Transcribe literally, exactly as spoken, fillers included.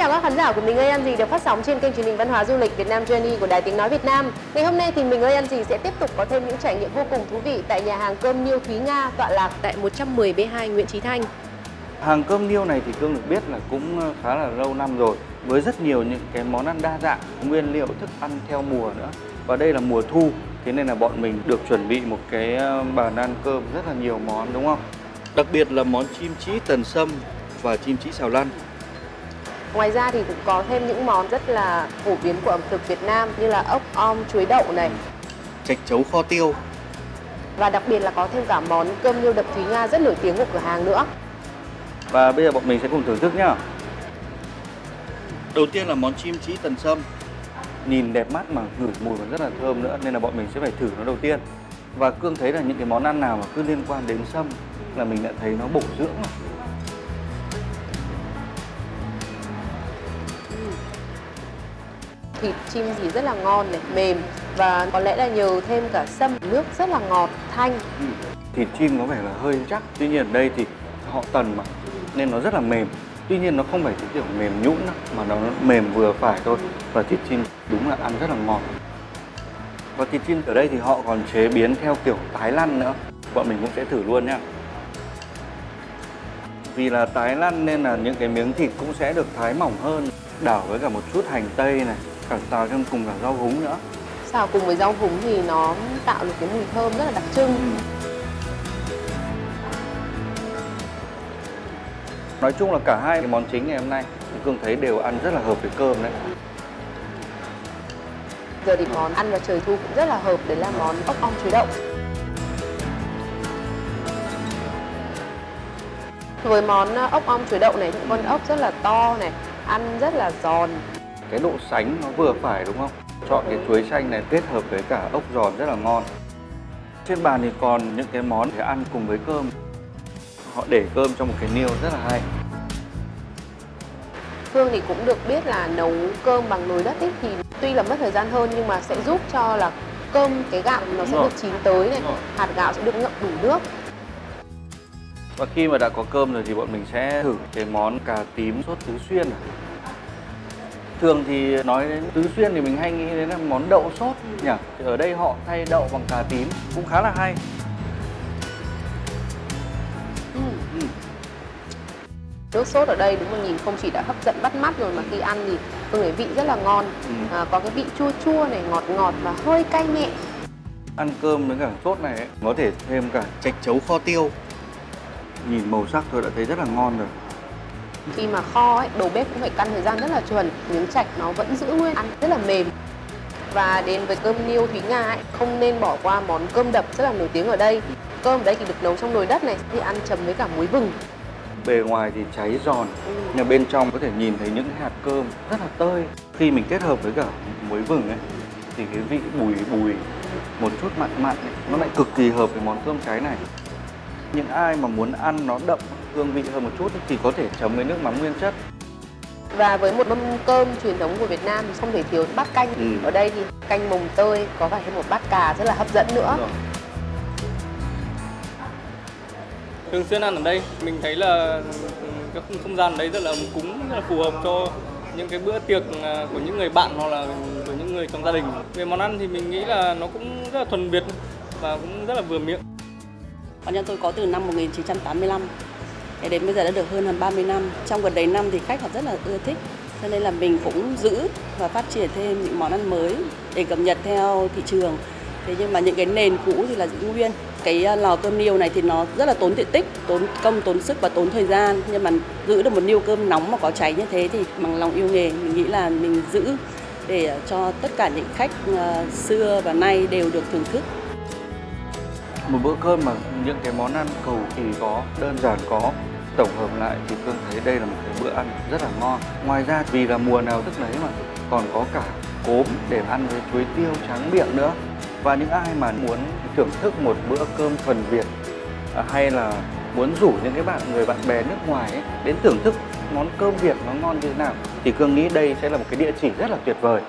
chào các khán giả của Mình ơi ăn gì được phát sóng trên kênh truyền hình văn hóa du lịch Việt Nam Journey của Đài Tiếng Nói Việt Nam. Ngày hôm nay thì Mình ơi ăn gì sẽ tiếp tục có thêm những trải nghiệm vô cùng thú vị tại nhà hàng cơm niêu Thúy Nga tọa lạc tại một trăm mười B hai Nguyễn Chí Thanh. Hàng cơm niêu này thì Cương được biết là cũng khá là lâu năm rồi, với rất nhiều những cái món ăn đa dạng, nguyên liệu thức ăn theo mùa nữa. Và đây là mùa thu, thế nên là bọn mình được chuẩn bị một cái bàn ăn cơm rất là nhiều món, đúng không? Đặc biệt là món chim chí tần sâm và chim chí xào lăn. Ngoài ra thì cũng có thêm những món rất là phổ biến của ẩm thực Việt Nam như là ốc om chuối đậu này, trạch chấu kho tiêu. Và đặc biệt là có thêm cả món cơm niêu đập Thúy Nga rất nổi tiếng của cửa hàng nữa. Và bây giờ bọn mình sẽ cùng thưởng thức nhá. Đầu tiên là món chim chí tần sâm. Nhìn đẹp mắt mà ngửi mùi còn rất là thơm nữa, nên là bọn mình sẽ phải thử nó đầu tiên. Và Cương thấy là những cái món ăn nào mà cứ liên quan đến sâm là mình đã thấy nó bổ dưỡng mà. Thịt chim gì rất là ngon này, mềm, và có lẽ là nhờ thêm cả sâm, nước rất là ngọt, thanh. Ừ. Thịt chim có vẻ là hơi chắc, tuy nhiên ở đây thì họ tần mà, nên nó rất là mềm. Tuy nhiên nó không phải cái kiểu mềm nhũn đâu, mà nó mềm vừa phải thôi. Và thịt chim đúng là ăn rất là ngọt. Và thịt chim ở đây thì họ còn chế biến theo kiểu tái lăn nữa. Bọn mình cũng sẽ thử luôn nhá. Vì là tái lăn nên là những cái miếng thịt cũng sẽ được thái mỏng hơn. Đảo với cả một chút hành tây này, cả xào trong cùng cả rau húng nữa. Xào cùng với rau húng thì nó tạo được cái mùi thơm rất là đặc trưng. Nói chung là cả hai cái món chính ngày hôm nay Cương thấy đều ăn rất là hợp với cơm đấy. Giờ thì món ăn vào trời thu cũng rất là hợp, đấy là món ốc om chuối đậu. Với món ốc om chuối đậu này, con ốc rất là to này, ăn rất là giòn. Cái độ sánh nó vừa phải đúng không? Chọn cái chuối xanh này kết hợp với cả ốc giòn rất là ngon. Trên bàn thì còn những cái món để ăn cùng với cơm. Họ để cơm trong một cái niêu rất là hay. Phương thì cũng được biết là nấu cơm bằng nồi đất ấy thì tuy là mất thời gian hơn nhưng mà sẽ giúp cho là cơm, cái gạo nó sẽ được chín tới này, hạt gạo sẽ được ngậm đủ nước. Và khi mà đã có cơm rồi thì bọn mình sẽ thử cái món cà tím sốt tứ xuyên. Thường thì nói đến tứ xuyên thì mình hay nghĩ đến là món đậu sốt nhỉ? Thì ở đây họ thay đậu bằng cà tím cũng khá là hay. Ừ. Nước sốt ở đây đúng là nhìn không chỉ đã hấp dẫn bắt mắt rồi mà khi ăn thì tôi thấy vị rất là ngon. Ừ. À, có cái vị chua chua này, ngọt ngọt và hơi cay nhẹ. Ăn cơm với cả sốt này ấy, có thể thêm cả trạch chấu kho tiêu. Nhìn màu sắc thôi đã thấy rất là ngon rồi. Khi mà kho ấy, đầu bếp cũng phải căn thời gian rất là chuẩn. Miếng trạch nó vẫn giữ nguyên, ăn rất là mềm. Và đến với cơm niêu Thúy Nga ấy, không nên bỏ qua món cơm đập rất là nổi tiếng ở đây. Cơm ở đây thì được nấu trong nồi đất này, thì ăn chấm với cả muối vừng. Bề ngoài thì cháy giòn, ừ. nhưng bên trong có thể nhìn thấy những hạt cơm rất là tơi. Khi mình kết hợp với cả muối vừng ấy, thì cái vị bùi bùi, một chút mặn mặn ấy, nó lại cực kỳ hợp với món cơm cháy này. Những ai mà muốn ăn nó đậm hương vị hơn một chút thì có thể chấm với nước mắm nguyên chất. Và với một mâm cơm truyền thống của Việt Nam không thể thiếu bát canh. Ừ. Ở đây thì canh mồng tơi có phải thêm một bát cà rất là hấp dẫn nữa. Thường xuyên ăn ở đây, mình thấy là cái không gian ở đây rất là ấm cúng, rất là phù hợp cho những cái bữa tiệc của những người bạn hoặc là của những người trong gia đình. Về món ăn thì mình nghĩ là nó cũng rất là thuần Việt và cũng rất là vừa miệng. Quán nhân tôi có từ năm một nghìn chín trăm tám mươi lăm đến bây giờ đã được hơn hơn ba mươi năm. Trong gần đấy năm thì khách họ rất là ưa thích, cho nên là mình cũng giữ và phát triển thêm những món ăn mới để cập nhật theo thị trường. Thế nhưng mà những cái nền cũ thì là giữ nguyên. Cái lò cơm niêu này thì nó rất là tốn diện tích, tốn công, tốn sức và tốn thời gian. Nhưng mà giữ được một niêu cơm nóng mà có cháy như thế thì bằng lòng yêu nghề, mình nghĩ là mình giữ để cho tất cả những khách xưa và nay đều được thưởng thức. Một bữa cơm mà những cái món ăn cầu kỳ có, đơn giản có, tổng hợp lại thì Cương thấy đây là một cái bữa ăn rất là ngon. Ngoài ra vì là mùa nào thức nấy mà còn có cả cốm để ăn với chuối tiêu tráng miệng nữa. Và những ai mà muốn thưởng thức một bữa cơm thuần Việt hay là muốn rủ những cái bạn người bạn bè nước ngoài ấy, đến thưởng thức món cơm Việt nó ngon như thế nào thì Cương nghĩ đây sẽ là một cái địa chỉ rất là tuyệt vời.